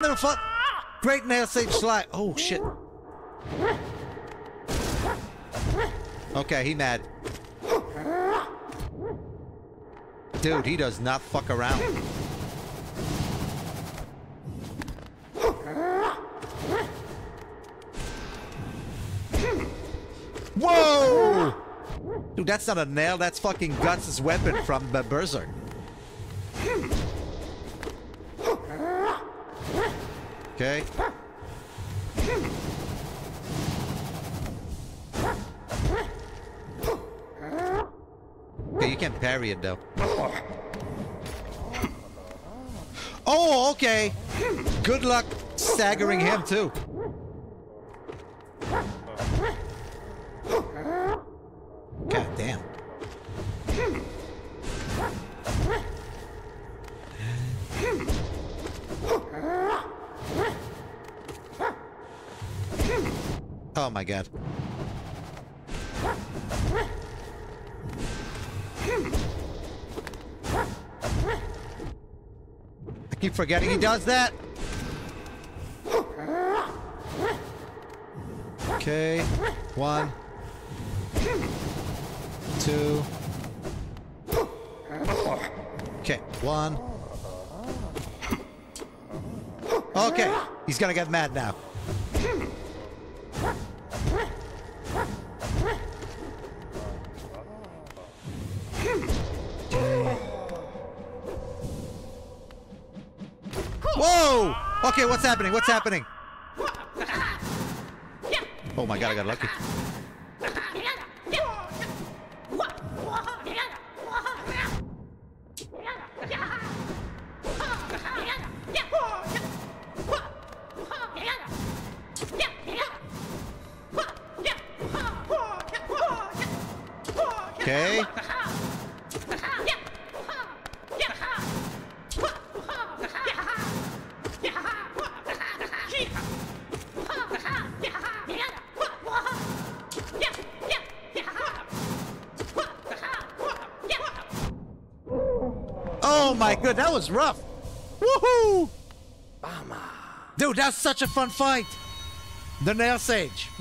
Little fuck! Great Nailsage Sly. Oh shit. Okay, he mad. Dude, he does not fuck around. Whoa! Dude, that's not a nail, that's fucking Guts' weapon from the Berserk. Okay. Okay, you can't parry it though. Oh, okay. Good luck staggering him too. God damn. Oh my god. I keep forgetting he does that. Okay, 1, 2. Okay, 1. Okay, he's gonna get mad now. Whoa! Okay, what's happening? What's happening? Oh my god, I got lucky. Okay. Oh my god, that was rough. Woohoo! Dude, that's such a fun fight. The Nailsage.